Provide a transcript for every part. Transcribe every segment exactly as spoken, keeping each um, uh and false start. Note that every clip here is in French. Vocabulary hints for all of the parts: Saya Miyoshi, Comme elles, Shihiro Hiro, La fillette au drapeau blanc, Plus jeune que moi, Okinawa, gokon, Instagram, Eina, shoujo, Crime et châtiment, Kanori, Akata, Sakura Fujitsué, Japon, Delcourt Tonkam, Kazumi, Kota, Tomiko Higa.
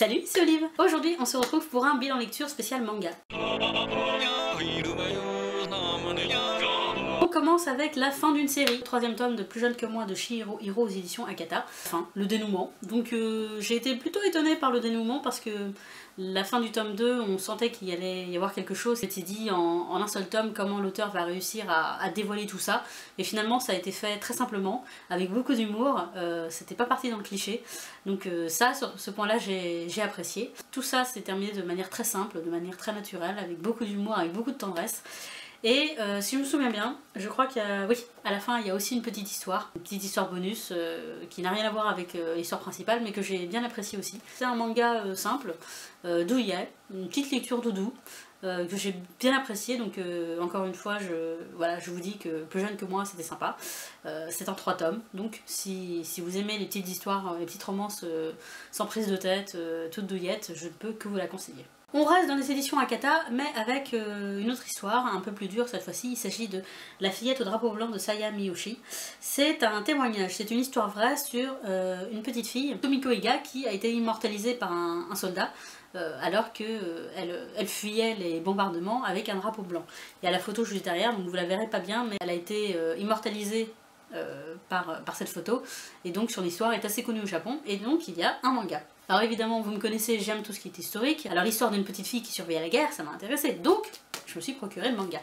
Salut, c'est Olive. Aujourd'hui, on se retrouve pour un bilan lecture spécial manga. On commence avec la fin d'une série, troisième tome de Plus jeune que moi de Shihiro Hiro aux éditions Akata. Enfin, le dénouement. Donc euh, j'ai été plutôt étonnée par le dénouement parce que la fin du tome deux, on sentait qu'il allait y avoir quelque chose. C'était dit en, en un seul tome comment l'auteur va réussir à, à dévoiler tout ça. Et finalement, ça a été fait très simplement, avec beaucoup d'humour. Euh, C'était pas parti dans le cliché. Donc euh, ça, sur ce point-là, j'ai apprécié. Tout ça s'est terminé de manière très simple, de manière très naturelle, avec beaucoup d'humour, avec beaucoup de tendresse. Et euh, si je me souviens bien, je crois qu'il y a... Oui, à la fin, il y a aussi une petite histoire, une petite histoire bonus, euh, qui n'a rien à voir avec euh, l'histoire principale, mais que j'ai bien appréciée aussi. C'est un manga euh, simple, euh, douillet, une petite lecture doudou, euh, que j'ai bien appréciée, donc euh, encore une fois, je, voilà, je vous dis que Plus jeune que moi, c'était sympa. Euh, c'est en trois tomes, donc si, si vous aimez les petites histoires, les petites romances euh, sans prise de tête, euh, toutes douillettes, je ne peux que vous la conseiller. On reste dans les éditions Akata, mais avec euh, une autre histoire, un peu plus dure cette fois-ci. Il s'agit de La fillette au drapeau blanc de Saya Miyoshi. C'est un témoignage, c'est une histoire vraie sur euh, une petite fille, Tomiko Higa, qui a été immortalisée par un, un soldat, euh, alors qu'elle euh, elle fuyait les bombardements avec un drapeau blanc. Il y a la photo juste derrière, donc vous la verrez pas bien, mais elle a été euh, immortalisée euh, par, par cette photo, et donc son histoire est assez connue au Japon, et donc il y a un manga. Alors évidemment, vous me connaissez, j'aime tout ce qui est historique. Alors l'histoire d'une petite fille qui surveillait la guerre, ça m'a intéressé, donc je me suis procuré le manga.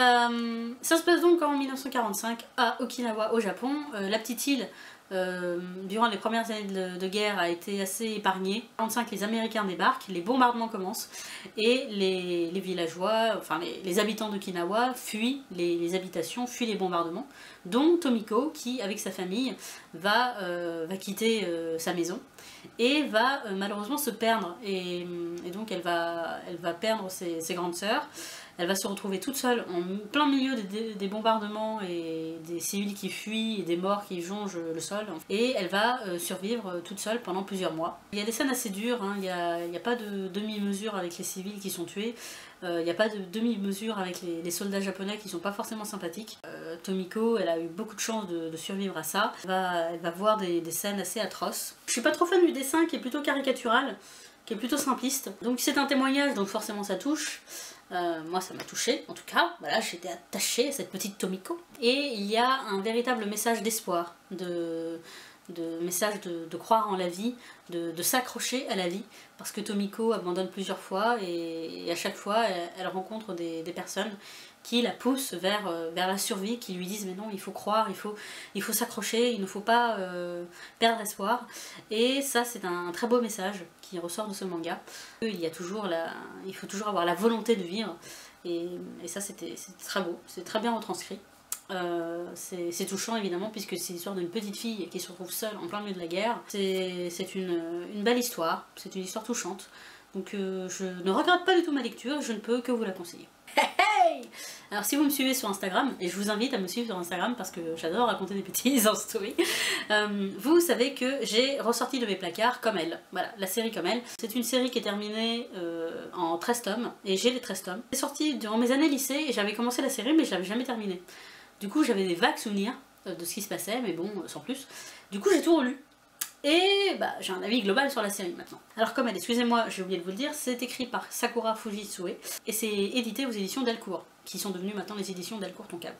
Euh, ça se passe donc en mille neuf cent quarante-cinq à Okinawa, au Japon. Euh, la petite île, euh, durant les premières années de, de guerre, a été assez épargnée. En mille neuf cent quarante-cinq, les Américains débarquent, les bombardements commencent, et les, les villageois, enfin les, les habitants d'Okinawa, fuient les, les habitations, fuient les bombardements, dont Tomiko, qui, avec sa famille, va, euh, va quitter euh, sa maison. Et va euh, malheureusement se perdre, et, et donc elle va, elle va perdre ses, ses grandes sœurs, elle va se retrouver toute seule en plein milieu des, des, des bombardements et des civils qui fuient et des morts qui jongent le sol, et elle va euh, survivre toute seule pendant plusieurs mois. Il y a des scènes assez dures, hein, il n'y a, il y a pas de demi-mesure avec les civils qui sont tués, euh, il n'y a pas de demi-mesure avec les, les soldats japonais qui ne sont pas forcément sympathiques. Euh, Tomiko, elle a eu beaucoup de chance de, de survivre à ça, elle va, elle va voir des, des scènes assez atroces. Je suis pas trop fan du dessin qui est plutôt caricatural, qui est plutôt simpliste. Donc c'est un témoignage, donc forcément ça touche. Euh, moi ça m'a touchée, en tout cas, voilà, j'étais attachée à cette petite Tomiko. Et il y a un véritable message d'espoir, de, de message de, de croire en la vie, de, de s'accrocher à la vie, parce que Tomiko abandonne plusieurs fois, et, et à chaque fois elle, elle rencontre des, des personnes qui la poussent vers, vers la survie, qui lui disent mais non, il faut croire, il faut, il faut s'accrocher, il ne faut pas euh, perdre espoir. Et ça c'est un très beau message qui ressort de ce manga. Il, y a toujours la, il faut toujours avoir la volonté de vivre, et, et ça c'était très beau, c'est très bien retranscrit. Euh, c'est touchant évidemment puisque c'est l'histoire d'une petite fille qui se retrouve seule en plein milieu de la guerre. C'est une, une belle histoire, c'est une histoire touchante. Donc euh, je ne regrette pas du tout ma lecture, je ne peux que vous la conseiller. Alors si vous me suivez sur Instagram, et je vous invite à me suivre sur Instagram parce que j'adore raconter des bêtises en story, euh, vous savez que j'ai ressorti de mes placards Comme elles, voilà, la série Comme elles. C'est une série qui est terminée euh, en treize tomes, et j'ai les treize tomes. C'est sorti durant mes années lycée, et j'avais commencé la série mais je l'avais jamais terminée. Du coup j'avais des vagues souvenirs de ce qui se passait, mais bon, sans plus. Du coup j'ai tout relu. Et bah, j'ai un avis global sur la série maintenant. Alors Comme elle, excusez-moi, j'ai oublié de vous le dire, c'est écrit par Sakura Fujitsué et c'est édité aux éditions Delcourt, qui sont devenues maintenant les éditions Delcourt Tonkam.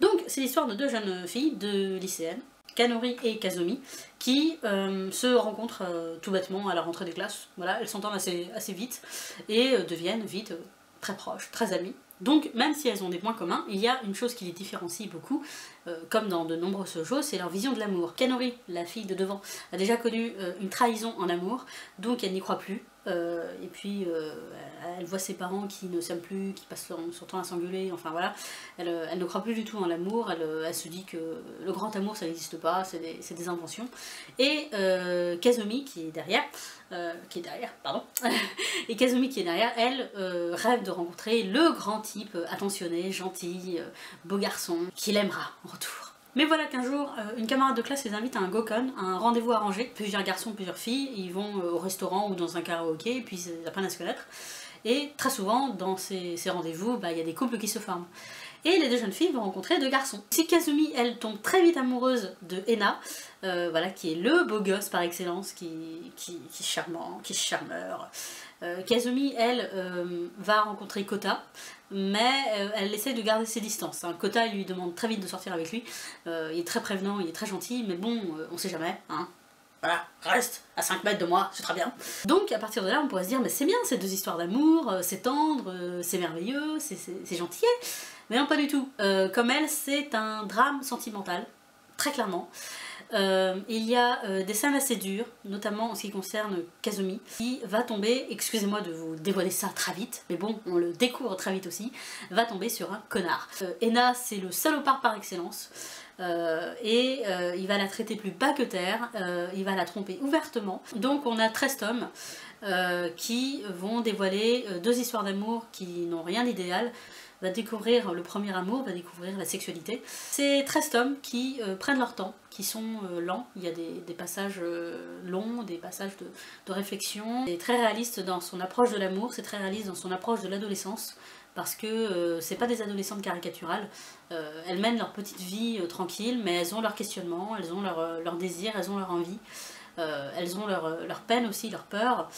Donc c'est l'histoire de deux jeunes filles, deux lycéennes, Kanori et Kazumi, qui euh, se rencontrent euh, tout bêtement à la rentrée des classes. Voilà, elles s'entendent assez, assez vite et euh, deviennent vite euh, très proches, très amies. Donc même si elles ont des points communs, il y a une chose qui les différencie beaucoup, euh, comme dans de nombreux shoujos, c'est leur vision de l'amour. Kanori, la fille de devant, a déjà connu euh, une trahison en amour, donc elle n'y croit plus. Euh, et puis euh, elle voit ses parents qui ne s'aiment plus, qui passent leur, son temps à s'engueuler, enfin voilà. Elle, elle ne croit plus du tout en l'amour, elle, elle se dit que le grand amour ça n'existe pas, c'est des, c'est des inventions. Et euh, Kazumi qui est derrière, euh, qui est derrière, pardon, et Kazumi qui est derrière, elle euh, rêve de rencontrer le grand type attentionné, gentil, beau garçon, qui l'aimera en retour. Mais voilà qu'un jour, une camarade de classe les invite à un gokon, à un rendez-vous arrangé. Plusieurs garçons, plusieurs filles, ils vont au restaurant ou dans un karaoké, et puis ils apprennent à se connaître. Et très souvent, dans ces, ces rendez-vous, bah, y a des couples qui se forment. et les deux jeunes filles vont rencontrer deux garçons. Si Kazumi, elle, tombe très vite amoureuse de Eina, euh, voilà, qui est le beau gosse par excellence, qui, qui, qui est charmant, qui est charmeur. Euh, Kazumi, elle, euh, va rencontrer Kota, mais euh, elle essaie de garder ses distances. Hein. Kota lui demande très vite de sortir avec lui, euh, il est très prévenant, il est très gentil, mais bon, euh, on sait jamais, hein. Voilà, reste à cinq mètres de moi, c'est très bien. Donc à partir de là, on pourrait se dire, mais c'est bien ces deux histoires d'amour, euh, c'est tendre, euh, c'est merveilleux, c'est gentil. Mais non, pas du tout. Euh, Comme elle, c'est un drame sentimental, très clairement. Euh, il y a euh, des scènes assez dures, notamment en ce qui concerne Kazumi, qui va tomber, excusez-moi de vous dévoiler ça très vite, mais bon, on le découvre très vite aussi, va tomber sur un connard. Euh, Eina, c'est le salopard par excellence, euh, et euh, il va la traiter plus bas que terre, euh, il va la tromper ouvertement. Donc on a treize tomes euh, qui vont dévoiler deux histoires d'amour qui n'ont rien d'idéal, va découvrir le premier amour, va découvrir la sexualité. C'est treize tomes qui euh, prennent leur temps, qui sont euh, lents. Il y a des, des passages euh, longs, des passages de, de réflexion. C'est très réaliste dans son approche de l'amour, c'est très réaliste dans son approche de l'adolescence, parce que euh, c'est pas des adolescentes caricaturales. Euh, elles mènent leur petite vie euh, tranquille, mais elles ont leurs questionnements, elles ont leurs euh, leur désirs, elles ont leur envie, euh, elles ont leur, leur peine aussi, leur peur.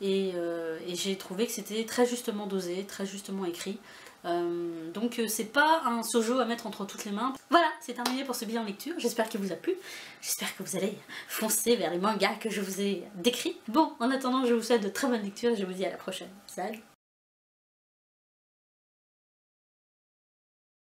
Et, euh, et j'ai trouvé que c'était très justement dosé, très justement écrit. Euh, donc c'est pas un shoujo à mettre entre toutes les mains. Voilà, c'est terminé pour ce bilan lecture, j'espère qu'il vous a plu, j'espère que vous allez foncer vers les mangas que je vous ai décrits. Bon, en attendant, je vous souhaite de très bonnes lectures et je vous dis à la prochaine. Salut!